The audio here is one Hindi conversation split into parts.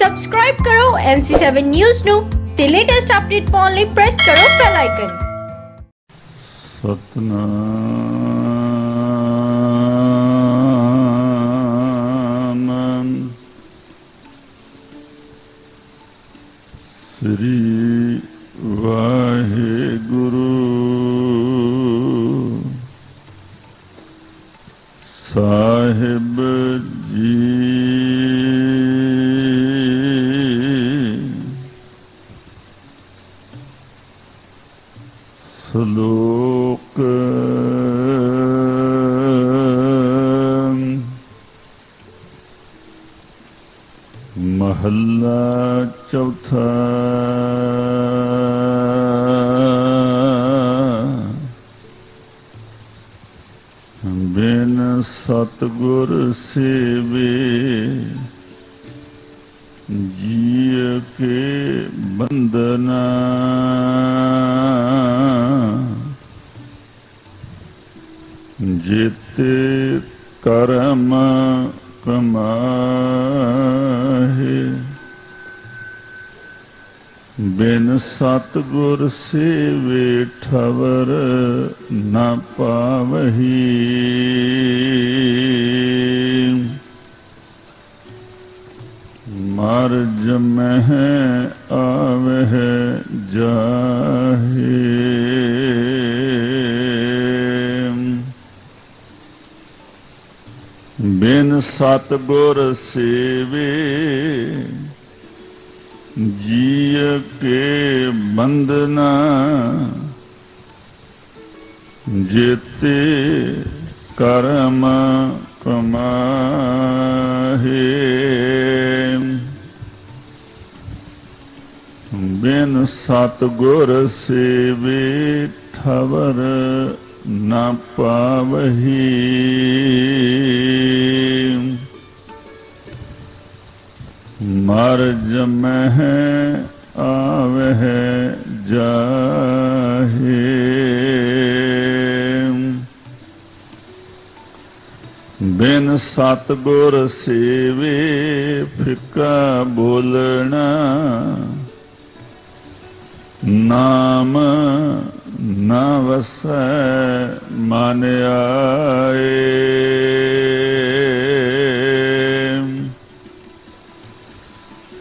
सब्सक्राइब करो NC7 न्यूज़ नो ते लेटेस्ट अपडेट पाने लिए प्रेस करो bell icon. Satnam Shri Waheguru Sahib जी। श्लोक महला चौथा। बिन सतगुर सेवे जीव के बंदना। जेते कर्म कमाहे बिन सतगुर सेवे ठवर न पावही। मर जमह आवह जाहे बिन सतगुर सेवे जीव के बंदना। जेते कर्म कमाहे बिन सतगुर सेवे ठवर न पावही। मर जमह आवह जाहे बिन सतगुर सेवे फिका बोलना। नाम ना वसै मन आए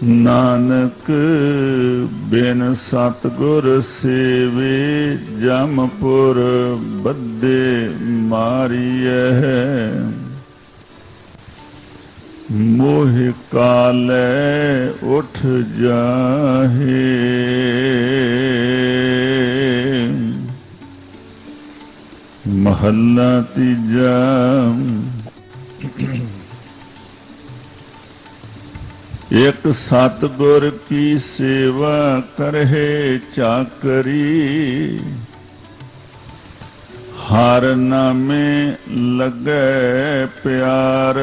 नानक बिन सतगुर सेवे जमपुर बदे मारिय। मोह काले उठ जाहे। महला तीजा। एक सतगुर की सेवा करहे चाकरी। हर नामे लगे प्यार।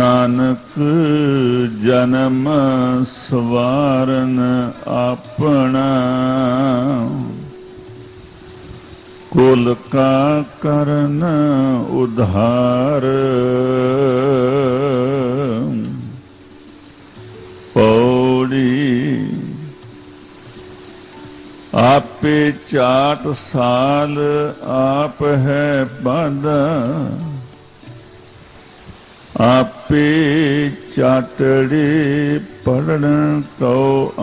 नानक जन्म सवारन अपना। कुल का करन उधार। पौड़ी आपे चाट साल आप है बादा। आपे चाटड़े पढ़न को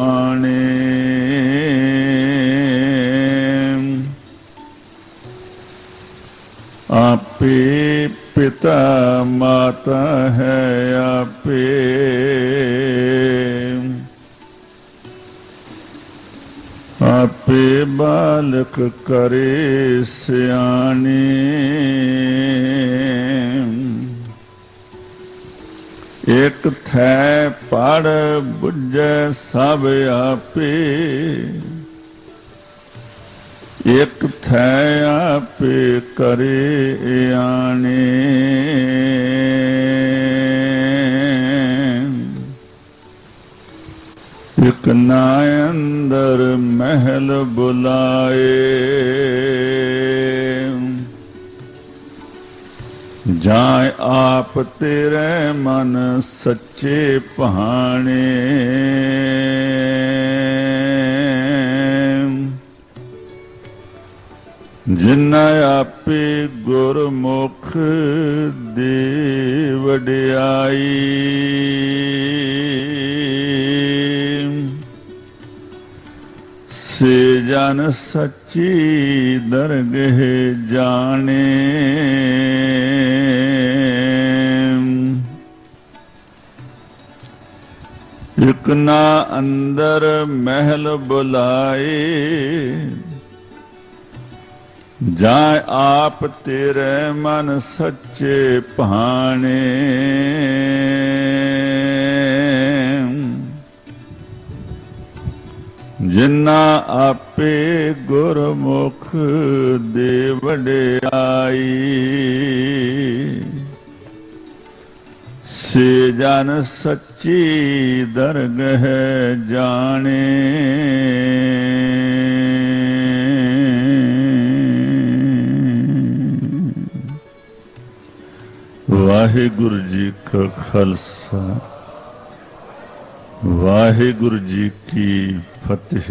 आने। आपे पिता माता है आपे। आपे बालक करे सियाने। एक थै पढ़ बुझे सब आपे। एक थै आपे करे आने। एक नाय अंदर महल बुलाए। जाय आप तेरे मन सच्चे पहाने, जिन्ना आपे गुरमुख दे वडियाई, से जन सच्ची दरगह जाने। इकना अंदर महल बुलाए, जाय आप तेरे मन सच्चे पहाने, जिन्ना आपे गुरमुख दे वडियाई, से जन सच्ची दरगह जाने। वाहिगुरु जी का खालसा, वाहिगुरु जी की फतेह।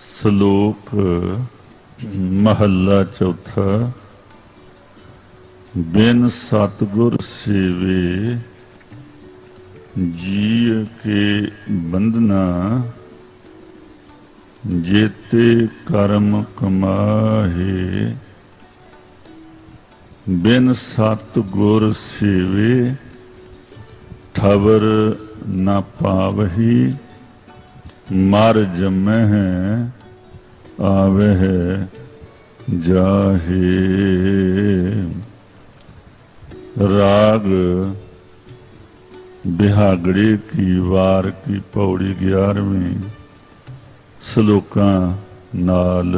श्लोक महला चौथा। बिन सतगुर सेवे जीव के बंधना, जेते कर्म कमाहे। बिन सतगुर सेवे ठबर न पावही, मर जमै है आवे है जाहे। राग बिहागड़े की वार की पौड़ी 11वें श्लोका नाल।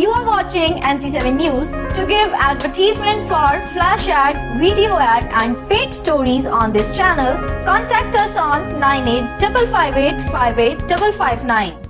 You are watching NC7 News. To give advertisement for flash ad, video ad and paid stories on this channel, contact us on 9855858559.